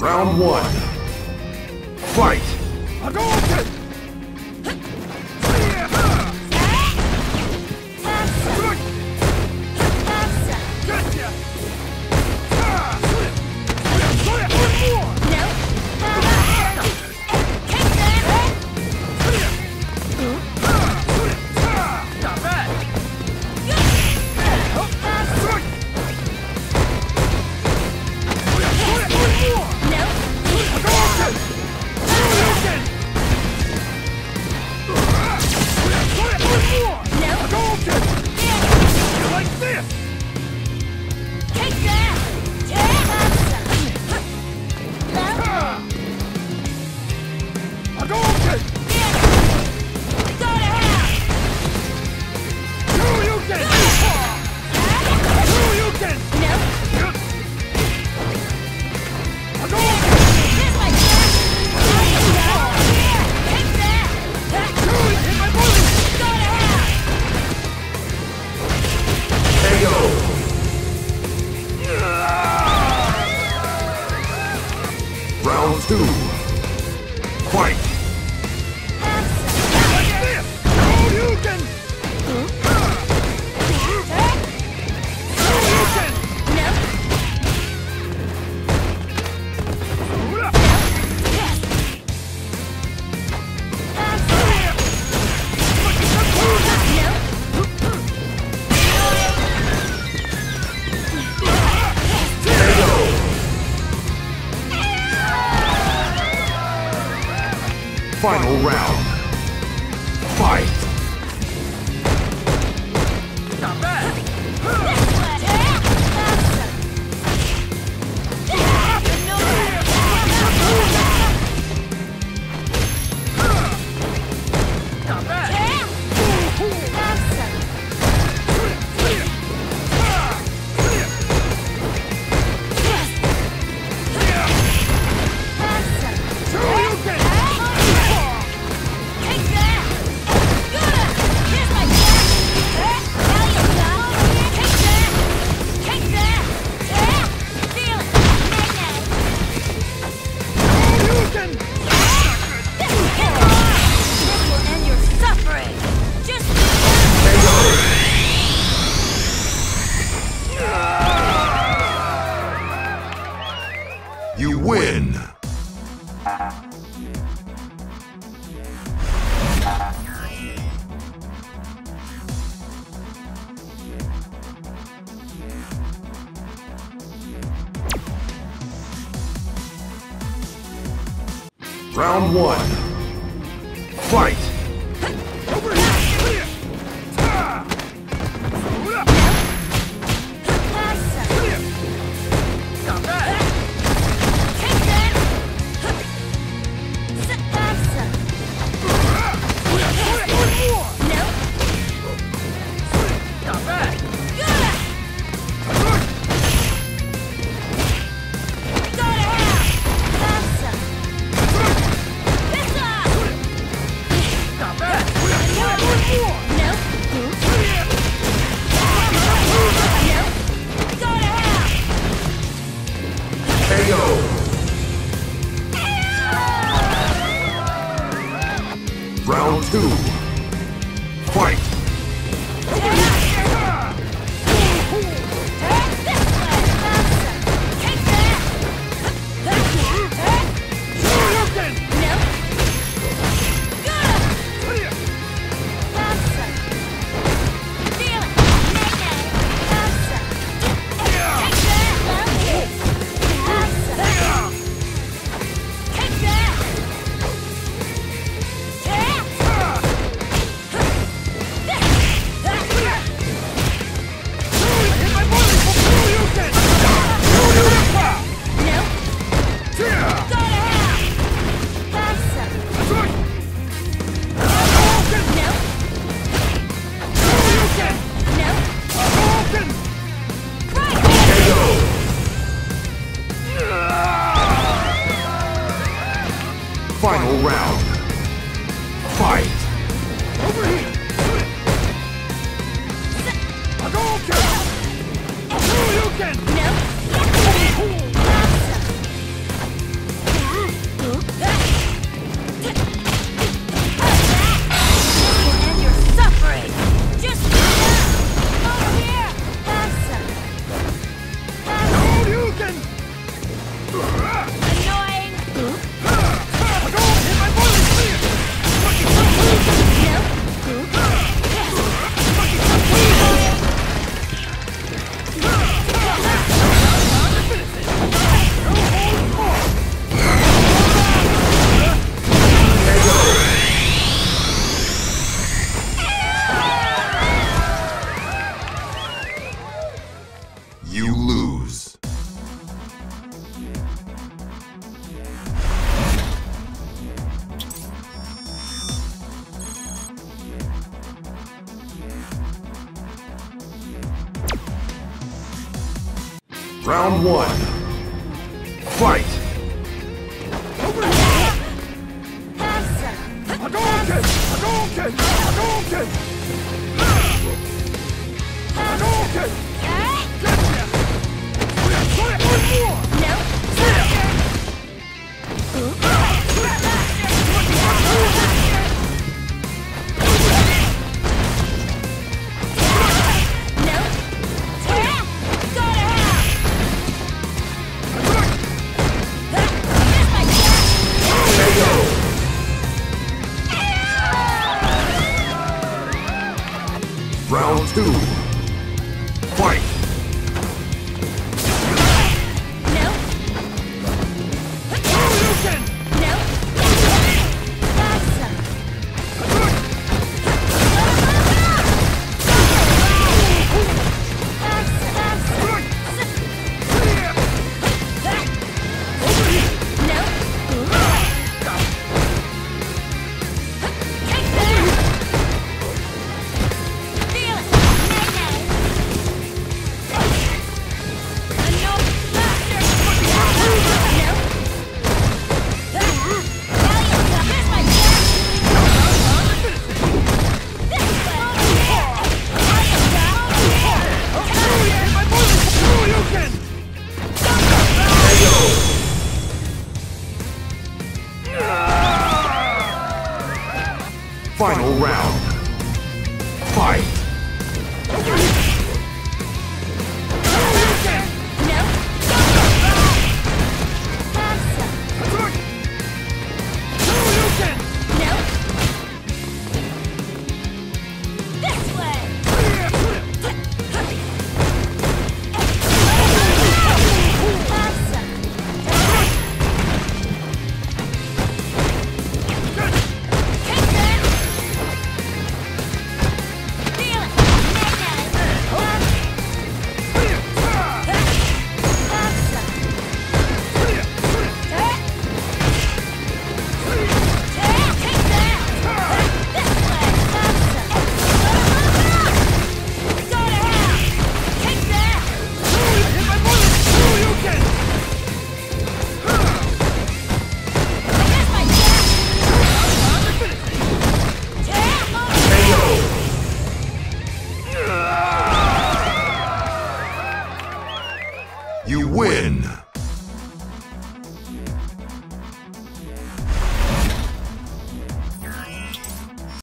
Round one. Fight! Dolkin! Round 2. Fight! Final round. Fight! You win! Round 1. Fight! Round 2. Fight! Final round. Fight! Over here! Dolkin! Dolkin! No! Round one. Fight! A Dolkin! A Dolkin! A Dolkin! A Dolkin! Round two. Fight! Final round. Fight!